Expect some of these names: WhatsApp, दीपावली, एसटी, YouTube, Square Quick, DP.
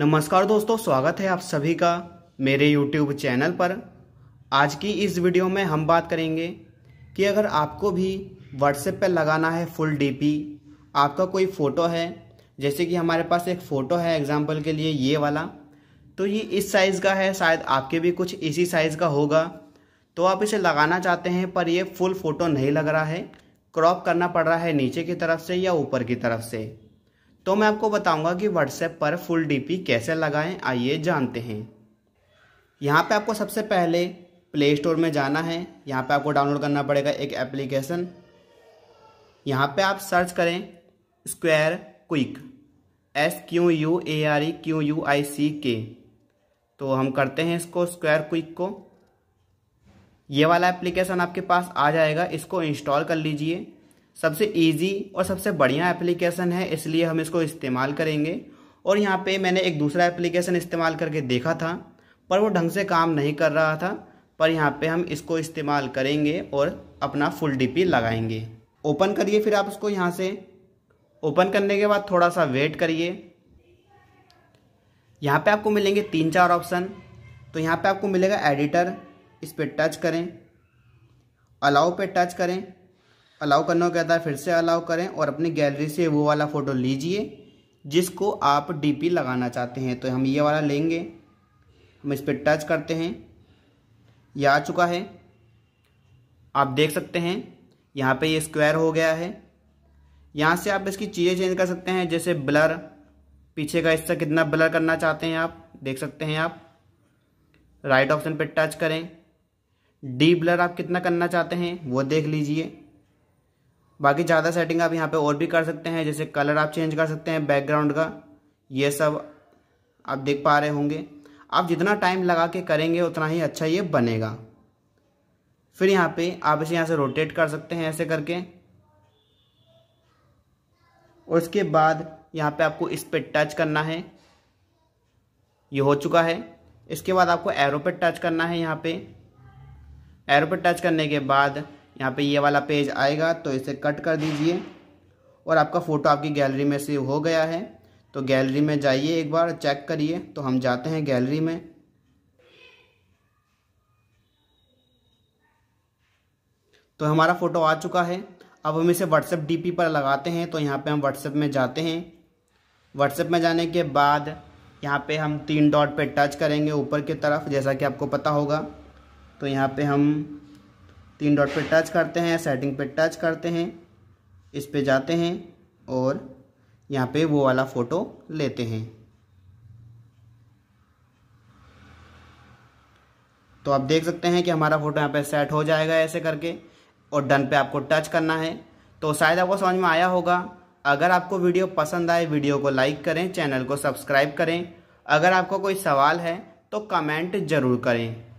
नमस्कार दोस्तों, स्वागत है आप सभी का मेरे YouTube चैनल पर। आज की इस वीडियो में हम बात करेंगे कि अगर आपको भी WhatsApp पर लगाना है फुल DP, आपका कोई फ़ोटो है, जैसे कि हमारे पास एक फ़ोटो है एग्जांपल के लिए ये वाला, तो ये इस साइज़ का है, शायद आपके भी कुछ इसी साइज़ का होगा। तो आप इसे लगाना चाहते हैं पर ये फुल फ़ोटो नहीं लग रहा है, क्रॉप करना पड़ रहा है नीचे की तरफ से या ऊपर की तरफ से। तो मैं आपको बताऊंगा कि WhatsApp पर फुल DP कैसे लगाएं, आइए जानते हैं। यहाँ पे आपको सबसे पहले प्ले स्टोर में जाना है। यहाँ पे आपको डाउनलोड करना पड़ेगा एक एप्लीकेशन। यहाँ पे आप सर्च करें स्क्वायर क्विक, SQUAREQUICK। तो हम करते हैं इसको स्क्वायर क्विक को। ये वाला एप्लीकेशन आपके पास आ जाएगा, इसको इंस्टॉल कर लीजिए। सबसे इजी और सबसे बढ़िया एप्लीकेशन है, इसलिए हम इसको इस्तेमाल करेंगे। और यहाँ पे मैंने एक दूसरा एप्लीकेशन इस्तेमाल करके देखा था पर वो ढंग से काम नहीं कर रहा था, पर यहाँ पे हम इसको इस्तेमाल करेंगे और अपना फुल DP लगाएंगे। ओपन करिए, फिर आप उसको यहाँ से ओपन करने के बाद थोड़ा सा वेट करिए। यहाँ पे आपको मिलेंगे 3-4 ऑप्शन। तो यहाँ पर आपको मिलेगा एडिटर, इस पर टच करें, अलाउ पर टच करें। अलाउ करना हो कहता है, फिर से अलाउ करें और अपनी गैलरी से वो वाला फ़ोटो लीजिए जिसको आप DP लगाना चाहते हैं। तो हम ये वाला लेंगे, हम इस पर टच करते हैं, ये आ चुका है। आप देख सकते हैं यहाँ पे ये स्क्वायर हो गया है। यहाँ से आप इसकी चीज़ें चेंज कर सकते हैं, जैसे ब्लर, पीछे का हिस्सा कितना ब्लर करना चाहते हैं आप देख सकते हैं। आप राइट ऑप्शन पर टच करें। डी ब्लर आप कितना करना चाहते हैं वो देख लीजिए। बाकी ज़्यादा सेटिंग आप यहाँ पे और भी कर सकते हैं, जैसे कलर आप चेंज कर सकते हैं बैकग्राउंड का, ये सब आप देख पा रहे होंगे। आप जितना टाइम लगा के करेंगे उतना ही अच्छा ये बनेगा। फिर यहाँ पे आप इसे यहाँ से रोटेट कर सकते हैं ऐसे करके। और उसके बाद यहाँ पे आपको इस पर टच करना है, ये हो चुका है। इसके बाद आपको एरो पर टच करना है। यहाँ पे एरो पर टच करने के बाद यहाँ पे ये वाला पेज आएगा, तो इसे कट कर दीजिए और आपका फ़ोटो आपकी गैलरी में सेव हो गया है। तो गैलरी में जाइए, एक बार चेक करिए। तो हम जाते हैं गैलरी में। तो हमारा फ़ोटो आ चुका है। अब हम इसे WhatsApp DP पर लगाते हैं। तो यहाँ पे हम WhatsApp में जाते हैं। WhatsApp में जाने के बाद यहाँ पे हम 3 डॉट पे टच करेंगे ऊपर की तरफ, जैसा कि आपको पता होगा। तो यहाँ पे हम 3 डॉट पे टच करते हैं, सेटिंग पे टच करते हैं, इस पे जाते हैं और यहाँ पे वो वाला फ़ोटो लेते हैं। तो आप देख सकते हैं कि हमारा फ़ोटो यहाँ पे सेट हो जाएगा ऐसे करके, और डन पे आपको टच करना है। तो शायद आपको समझ में आया होगा। अगर आपको वीडियो पसंद आए, वीडियो को लाइक करें, चैनल को सब्सक्राइब करें। अगर आपको कोई सवाल है तो कमेंट ज़रूर करें।